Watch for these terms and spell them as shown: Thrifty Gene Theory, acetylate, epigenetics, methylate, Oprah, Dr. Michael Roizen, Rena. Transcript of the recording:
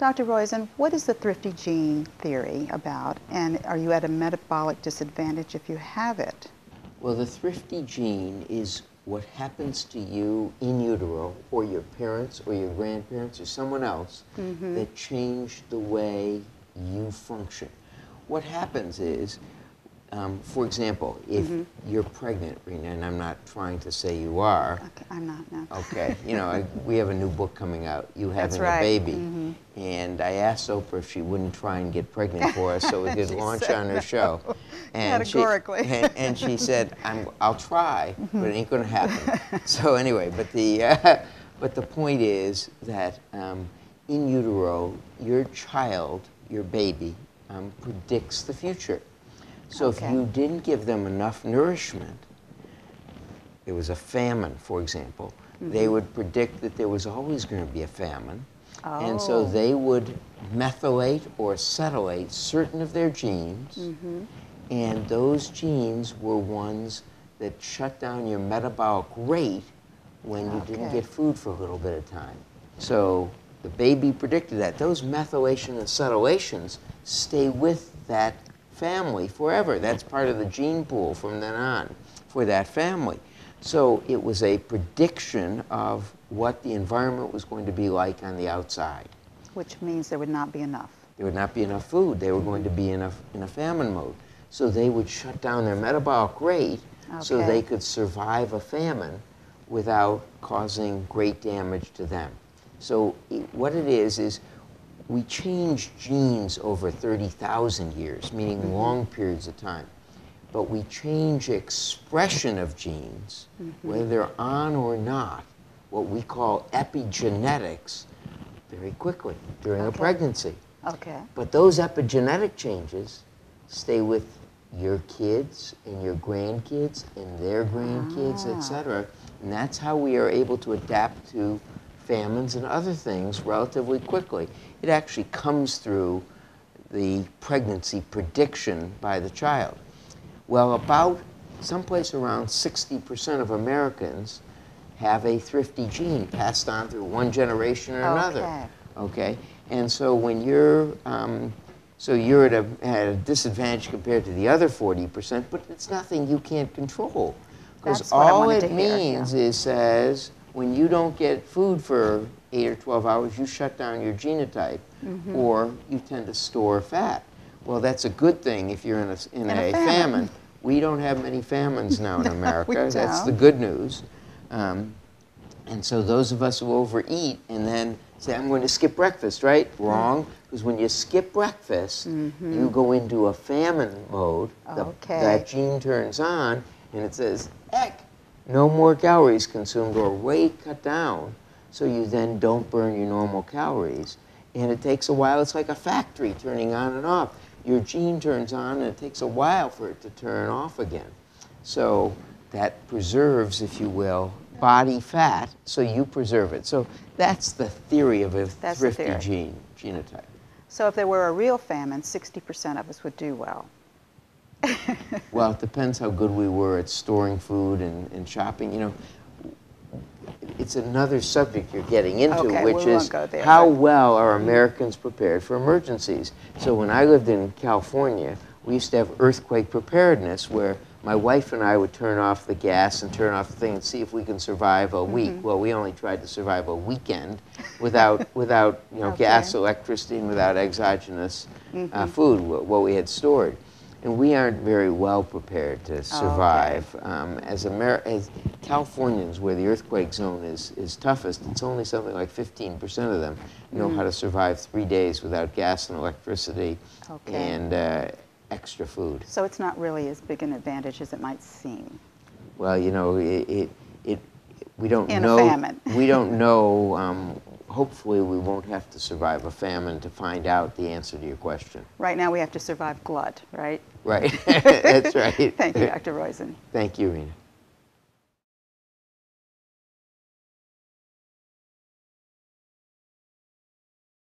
Dr. Roizen, what is the thrifty gene theory about, and are you at a metabolic disadvantage if you have it? Well, the thrifty gene is what happens to you in utero, or your parents, or your grandparents, or someone else that changed the way you function. What happens is, for example, if you're pregnant, Rena, and I'm not trying to say you are. Okay, I'm not, no. Okay, you know, we have a new book coming out, You Having a Baby. And I asked Oprah if she wouldn't try and get pregnant for us so we could launch on her show. And categorically. She said, I'll try, but it ain't gonna happen. So anyway, but the point is that in utero, your child, your baby, predicts the future. So if you didn't give them enough nourishment, there was a famine, for example, they would predict that there was always going to be a famine. And so they would methylate or acetylate certain of their genes, and those genes were ones that shut down your metabolic rate when you didn't get food for a little bit of time. So the baby predicted that. Those methylation and acetylations stay with that family forever. That's part of the gene pool from then on for that family. So it was a prediction of what the environment was going to be like on the outside. Which means there would not be enough. There would not be enough food. They were going to be in a famine mode. So they would shut down their metabolic rate so they could survive a famine without causing great damage to them. So what it is we change genes over 30,000 years, meaning long periods of time. But we change expression of genes, whether they're on or not, what we call epigenetics, very quickly during a pregnancy. But those epigenetic changes stay with your kids and your grandkids and their grandkids, etc. And that's how we are able to adapt to famines and other things relatively quickly. It actually comes through the pregnancy prediction by the child. Well, about someplace around 60% of Americans have a thrifty gene passed on through one generation or another. And so when you're, so you're at a disadvantage compared to the other 40%, but it's nothing you can't control. Because all it means is says, when you don't get food for 8 or 12 hours, you shut down your genotype, or you tend to store fat. Well, that's a good thing if you're in a famine. We don't have many famines now in America. That's the good news. And so those of us who overeat and then say, I'm going to skip breakfast, right? Wrong, because when you skip breakfast, you go into a famine mode. That gene turns on, and it says, heck, no more calories consumed or weight cut down, so you then don't burn your normal calories. And it takes a while. It's like a factory turning on and off. Your gene turns on, and it takes a while for it to turn off again. So that preserves, if you will, body fat, so you preserve it. So that's the theory of a thrifty gene, genotype. So if there were a real famine, 60% of us would do well. Well, it depends how good we were at storing food and shopping. You know, it's another subject you're getting into, which is how well are Americans prepared for emergencies. So when I lived in California, we used to have earthquake preparedness where my wife and I would turn off the gas and turn off the thing and see if we can survive a week. Well, we only tried to survive a weekend without you know, gas, electricity, and without exogenous food, what we had stored. And we aren't very well prepared to survive. As Californians, where the earthquake zone is toughest, it's only something like 15% of them know how to survive 3 days without gas and electricity and extra food. So it's not really as big an advantage as it might seem. Well, you know, we don't know. In a famine. We don't know. Hopefully, we won't have to survive a famine to find out the answer to your question. Right now, we have to survive glut, right? Right. That's right. Thank you, Dr. Roizen. Thank you, Rena.